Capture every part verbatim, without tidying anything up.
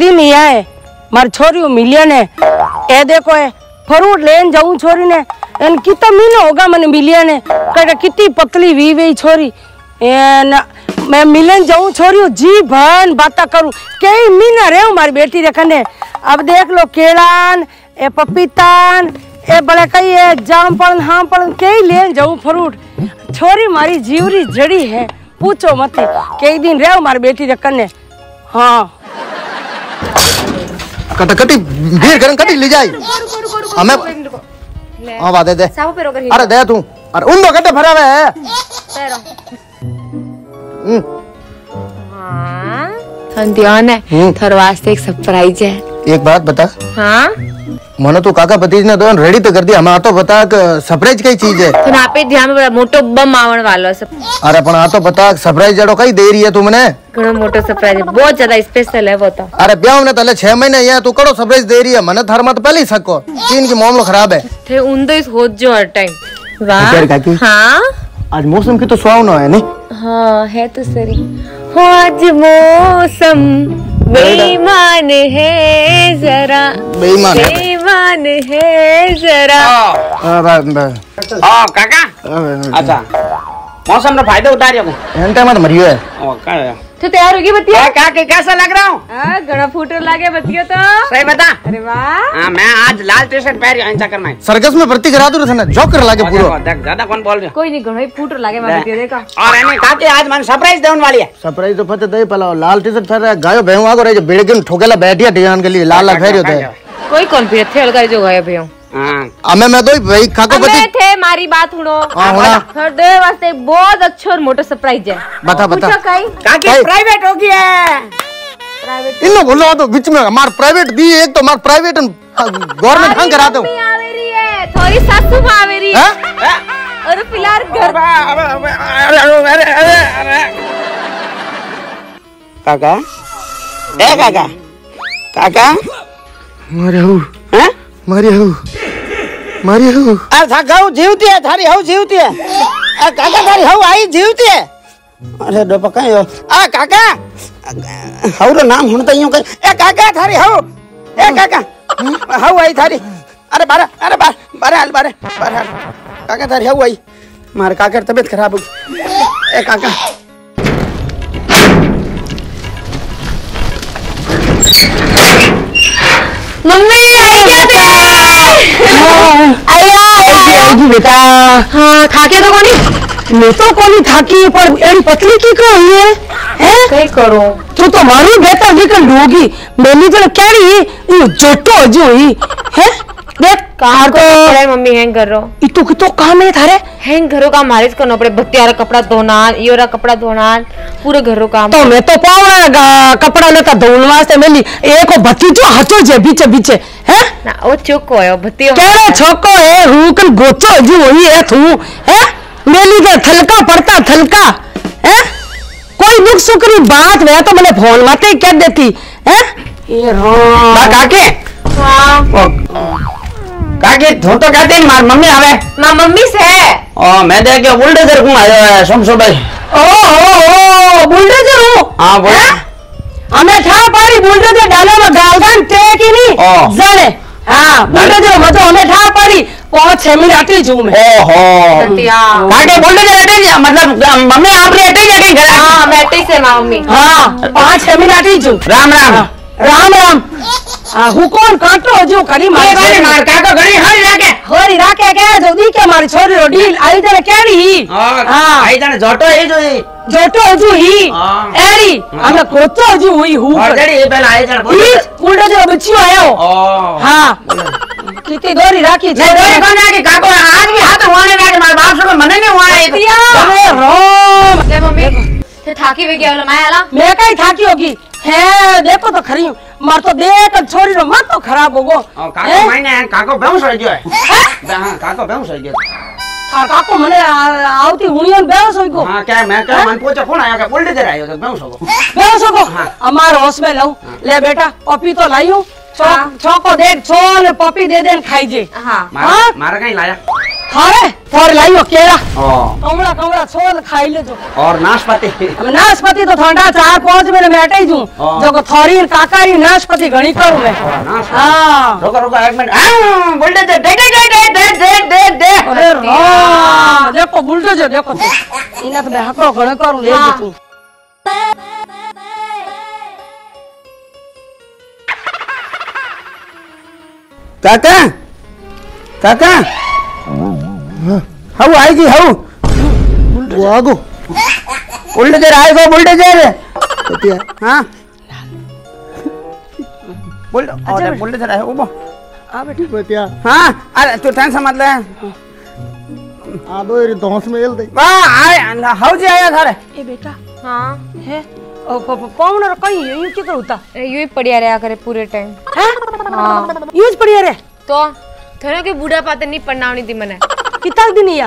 दीदी नहीं आए मार छोरी मिलियन है ए देखो है फरूट लेन जाऊं छोरी ने एन कितना मिलो होगा मन मिलियन है कटा कितनी पतली वी वे छोरी एन मैं मिलन जाऊं छोरी जी भन बाता करूं कई मीना रहे हमारी बेटी रखने। अब देख लो केलान ए पपीतान ए बड़ा कई है जाम पड़न हाम पड़न कई लेन जाऊं फरूट छोरी मारी जीवरी जड़ी है पूछो मत कई दिन रहे हमारी बेटी रखने। हाँ कटी कटी भीड़ करन कटी ले जाई हमें हां वादे दे साहब पेरो कर अरे दे तू अरे उन दो कटे भरावे है पेरो हम हां संध्यान है थार वास्ते एक सरप्राइज है। एक बात बता। हां मने तो काका भतीज ने दोन रेडी तो कर दिया हमें आ तो बता के सरप्राइज कई चीज है तो आपे ध्यान में मोटो बम आवण वालो सब अरे पण आ तो बता सरप्राइज जड़ो कई दे रही है तुमने घणो मोटो सरप्राइज बहुत ज्यादा स्पेशल है वो तो अरे ब्याव ने तले छह महीने या तू कड़ो सरप्राइज दे रही है मने थार मत पहले ही सको तीन की मामलो खराब है थे उन तो इस होत जो हर टाइम वाह यार काकी। हां आज मौसम की तो सुहावना है नहीं। हां है तो सरी हो आज मौसम बेईमान है जरा बेईमान है बेईमान है जरा ओ काका अच्छा मौसम रो फायदा उतारियो एंटे मत मरियो है ओ का तो तैयार होगी बतिया का के कैसा लग रहा हूं हां घड़ा फूटो लागे बतिया तो सही बता। अरे वाह हां मैं आज लाल टी-शर्ट पहन रियो इंचा कर मैं सर्कस में भर्ती करा दूं ना जोकर लागे पूरो देख ज्यादा कौन बोल रियो कोई नहीं घणो ही फूटो लागे मैं बतिया देखा और एने काके आज मन सरप्राइज देवन वाली है सरप्राइज तो फते दे पलाओ लाल टी-शर्ट पहन रहा गायो भेऊ आगो रे जो बेड़गन ठोकेला बैठिया ध्यान के लिए लाल लाल फेरियो थे कोई कौन भी थे अलगा जो गायो भेऊ हमें मैं तो भाई खाको बता थे मारी बात हुणो हर दे वास्ते बहुत अच्छो और मोटो सरप्राइज है बता बता काकी प्राइवेट हो गई है प्राइवेट इनो बोलो तो बीच में मार प्राइवेट दी एक तो मार प्राइवेट और गवर्नमेंट खंग करा दो आवे रही है थोड़ी सासू मां आवे रही है और पिलार घर काका ए काका काका मरहु हैं मारी हो मारी हो आ थागाऊ जीवती है थारी हो जीवती है आ काका थारी हो आई जीवती है अरे डो पकायो आ काका हौरो नाम हुनता यूं कह ए काका थारी हो ए काका हो आई थारी अरे बारा अरे बारा बारा बारा बारा काका थारी हो आई मार काका तबीयत खराब हो ए काका मम्मी आगी बेटा। हाँ, थाके तो कोनी? मैं तो कोनी थाकी पर एड़ी पतली की को हुई है? हैं? कई करो। तू तो मारू बेटा निकल डूगी। मैंने तो केड़ी ये जोटो जो हुई है? देख कार को पड़े मम्मी हैंग कर रो। इतो कितो काम है थारे? हैंग घरो का मारिस को नपड़े बत्तियारा कपड़ा धोना, योरा कपड़ा धोना, पूरे घरो काम। तो मैं तो पावड़ा कपड़ा लेता धोनवास्ते मेली एको भतीजो हचो जे बीचे बीचे, हैं? ना ओ छोको है भतीजो। केरो छोको है हुकन गोचो जी होई है थू, हैं? मेली के थलका पड़ता थलका, हैं? कोई दुख सुख की बात वे तो मने फोन माते कह देती, हैं? ये रो। बा काके? हां। काकी तू तो कहते हैं मार मम्मी आवे मां मम्मी से ओ मैं देख के बुलडोजर को आयो है समसो भाई ओ ओ ओ बुलडोजर हूं हां वो हमें था पारी बुलडोजर डालो में गालदान टेक ही नहीं जड़े हां बुलडोजर मतो हमें था पारी पांच छह मिनट आती जू में ओ हो सतिया काके बुलडोजर हटे मतलब मम्मी आप रे हटे जाके घर हां मैं हटे से मम्मी हां पांच छह मिनट आती जू राम राम राम राम आ हुकोन काटो जो करी मार मार मार काका घणी हरी राखे हरी राखे के जदी के मारी छोरी रो डील आई जने केड़ी हां आई जने जोटो ही जो ही जोटो जो ही एरी हमने कोचो जो हुई हु जड़ी ए पहले आई जने बुलडो जो बच्ची आयो हां कितनी दोरी राखी जे दोरी कोन राखी काको आज भी हाथ होने राखे मार बाप से मने ने होने दिया अरे रोम ते मम्मी ते थाकी वे गयो मैं आला मैं काई थाकी होगी है देखो तो खरी मार तो देख छोरी रो मत तो खराब होगो काको माने काको बेउस हो गयो है हां काको बेउस हो गयो और काको मने आवती हुणियन बेउस हो गयो हां क्या मैं क्या मन पूछो फोन आयो के बोलडे जरा आयो तो बेउस होगो बेउस होगो हमार होश में लाऊ ले बेटा पपी तो लायो छो छो को देख छोल पपी दे देन खाई जे हां मारा कहीं लाया खा रहे और लाइयो केला कमड़ा कमड़ा छोड़ खाई ले जो और नाशपाती नाशपाती तो ठंडा चार पांच में बैठे ही जूं जो को थोड़ी काकारी नाशपाती घणी करू मैं हां रुको रुको एक मिनट आ बुलडे दे दे दे दे दे दे दे अरे वाह देखो बुलडे जो देखो इना तो बहको घणे करू ले तू काका काका हाउ आएगी हाउ वो आगो बुलडोजर आएगा बुलडोजर कतिया हां बोल और बुलडोजर आए उबो आ बेटी कतिया हां अरे तू टेंशन मत ले आ दो रे धौंस में हेल दे वाह आए हाउ जी आया थारे ए बेटा हां है ओ पावनो कहीं यूं के होता यूं ही पड़िया रहा करे पूरे टाइम हां यूं पड़िया रे तो थरो के बूढ़ा पाते नहीं पन्नावनी थी मने कितना दिन या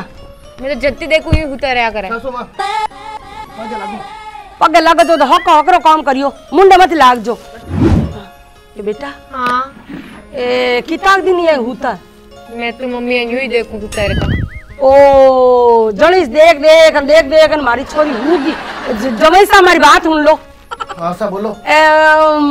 मैं तो जत्ती देखू यूं होता रहा करे सासू मां पग लागो पग लागो तो हक हकरो काम करियो मुंडे मत लाग जो ए बेटा हां ए कितना दिन ये होता मैं तो मम्मी यूं ही देखू होता रहता ओ जणीस देख देख हम देख देख हमारी छोरी होगी जमाई सा हमारी बात सुन लो हां सा बोलो ए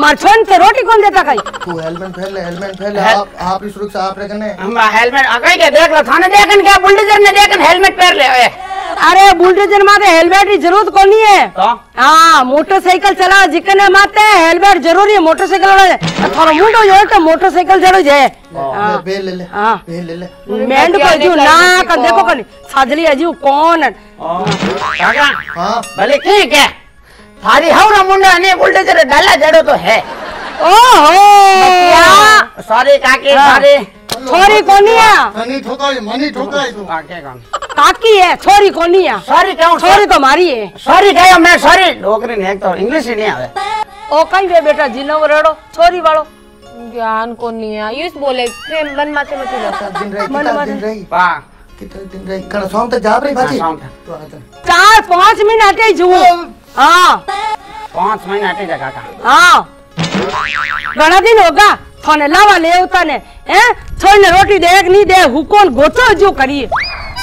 मरछन के रोटी कौन देता कई तू हेलमेट पहन ले हेलमेट पहन ले आप आप ही सुरक्षा आप रखने हम हेलमेट आगे के देख लो थाने देखन के बुलडोजर ने देखन हेलमेट पहन ले ओए अरे बुलडोजर माते हेलमेट की जरूरत कोनी है हां मोटरसाइकिल चला जिकने माते हेलमेट जरूरी है मोटरसाइकिल वाला थारो मुंडो यो तो मोटरसाइकिल जड़ो जे हां बे ले ले हां बे ले ले मेंड को जो ना का देखो कनी साजली अजी कौन है काका हां भले ठीक है थारी हवरा मुंडा ने बुलडोजर डाला जड़ो तो है ओहो क्या सारे काके सारे छोरी कोनिया मनी ठोकाई मनी ठोकाई तू काके का काकी है छोरी कोनिया सारी कहूं छोरी तो मारी है सारी कहयो मैं सारी डोकरी ने एक तो इंग्लिश ही नहीं आवे ओ कई वे बेटा जिनो रेड़ो छोरी वालो ज्ञान कोनिया यूं बोले मन माते मत लो मन माते पा कितने दिन रही कर शाम तक जा रही बाजी तो चार पांच महीने आते जू हां पांच महीने आते जा काका हां घणा दिन होगा थाने लावा लेवता ने हैं छोने रोटी देख नहीं दे हुकोन गोचो जो करिए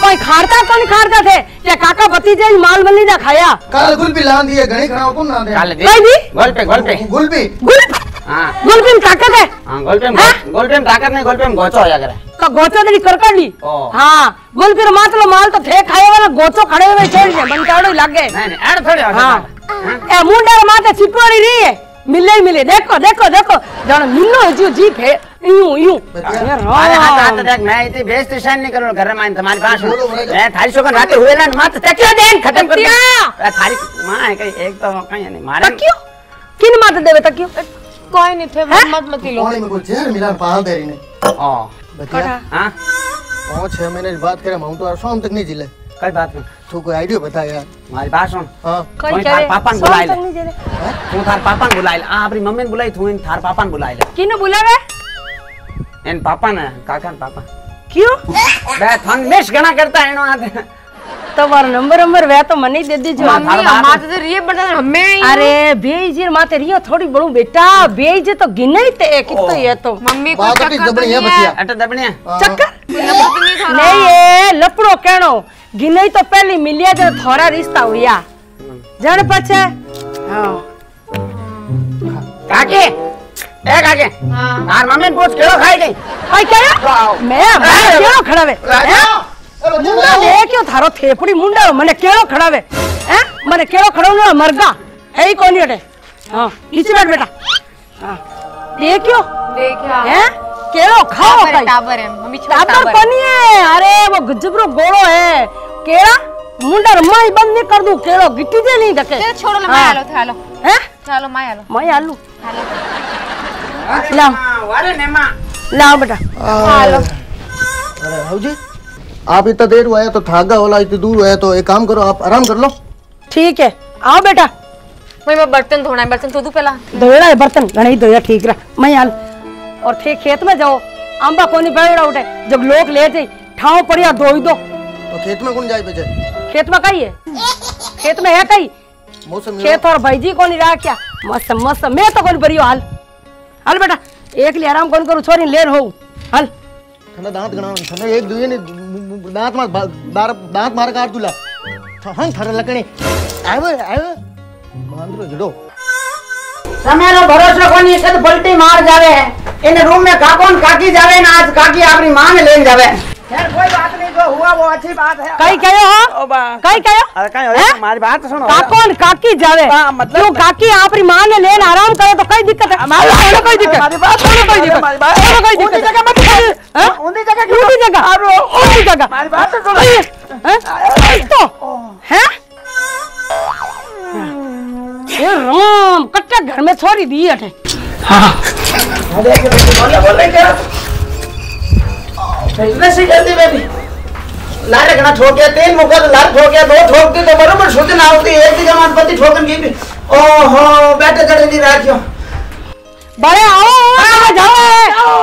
कोई खारता कोनी खारता थे के काका भतीजे माल मल्ली ना खाया कल गुलबी लान दिए घणी खाओ को ना दे कई भी गोलपे गोलपे गुलबी गुल हां गोलपे में ताकत है हां गोलपे में गोलपे में ताकत नहीं गोलपे में गोचो होया करे का गोचो देली करकड़ी हां गोलपे रो मातलो माल तो थे खाए वाला गोचो खड़े हुए छोड़ के बनकाड़ो लागे नहीं नहीं अड़ थोड़ी हां ए मुंडा रे माथे चिपड़ी रही है मिले ही मिले देखो देखो देखो जान मिलनो है जो जीप है यूं यूं अरे हां तो देख मैं इतनी बेइज्जती सहन नहीं करूं घर में आई तुम्हारी पास मैं थारी सोकन राते हुए ना माथे तकियो देन खत्म कर दिया थारी मां है कहीं एक तो कहीं नहीं मारे तकियो किन माथे देवे तकियो कोई नहीं थे मत मती लो पानी में बोल जहर मिला पाल दे रही ने हां बता हां पांच छह महीने की बात करे हम तो शाम तक नहीं जिले कई बात में तू कोई आईडिया बता यार हमारी बात सुन हां कोई थार पापा ने बुलाए तू थार पापा ने बुलाए आ अपनी मम्मी ने बुलाई तू इन थार पापा ने बुलाए किने बुलावे इन पापा ने काका ने पापा क्यों बे थन मेश घणा करता है इनो आते तोर नंबर नंबर वे तो मने दे दीजो मम्मी माते तो रिए बता हमें अरे बेइज्जत माते रियो थोड़ी बड़ू बेटा बेइज्जत तो गिनई ते कितो ये तो मम्मी को चक्कर दबणिया बतिया अट दबणिया चक्कर नहीं ये लपड़ो केनो गिनई तो पहली मिलिया जो थोड़ा रिश्ता हुआ जण पछे हां काके ए काके हां यार मम्मी पूछ केलो खाई गई भाई क्या मैं केलो खड़ावे मुंडा ने क्यों थारो थेपड़ी मुंडा मने केलो खड़ावे हैं मने केलो खड़ावनो मरगा एई कोनी अटे हां नीचे बैठ बेटा हां देखियो देखिया हैं केलो खाओ भाई टावर है मम्मी छोटा टावर कोनी है अरे वो गजबरो गोलो है केला मुंडा रमाई बंद नहीं कर दूं केलो गिट्टी दे नहीं धके चलो छोड़ो मैं आलो थालो हैं चलो मैं आलो मैं आलू आलो ला वारे ने मां लाओ बेटा आलो अरे हौजी आप इतना देर हुआ है तो थागा होला इतनी दूर है तो एक काम करो आप आराम कर लो ठीक है आओ बेटा मैं बर्तन धोना है बर्तन धो दू पहला धोएड़ा है बर्तन घणा ही धोया ठीक रहा मैं हाल और थे खेत में जाओ आंबा कोनी पेड़ा उठे जब लोग ले जाए ठाव पड़िया धोई दो तो खेत में कौन जाए बेटे खेत में कई है खेत में है कई मौसम खेत और भाई जी कोनी रहा क्या मस्त मस्त मैं तो कोनी भरियो हाल हाल बेटा एक ले आराम कोन करू छोरी लेर हो हाल थाने दांत गणावन थाने एक दुए ने दात मार बार दात मार काढ तुला हं ठरलं कणे आव आव मांद्रो जडो समेलो भरोसा कोनी से तो बल्टी मार जावे इन रूम में काकोन काकी जावे ना आज काकी आपरी मां ने लेन जावे यार कोई बात नहीं जो हुआ वो अच्छी बात है कई कयो हो कई कयो अरे कई हो हमारी बात सुनो काकोन काकी जावे मतलब क्यों काकी आपरी मां ने लेन आराम करे तो कोई दिक्कत है हमारी कोई दिक्कत हमारी बात सुनो कोई दिक्कत हमारी बात सुनो कोई दिक्कत जगह मत हां उंदी जगह क्यों जगह अरे उंदी जगह हमारी बात सुनो हैं तो हैं ये राम कट्टा घर में छोरी दी अठे हां अरे बोल बोल क्या इतने से जल्दी में भी लारे घना ठोक गया तीन मुकर लार ठोक गया दो ठोक दी तो बराबर शुद्ध ना होती एक भी जमान पति ठोकन की भी ओहो बैठे कर दी राखियो बड़े आओ आ जाओ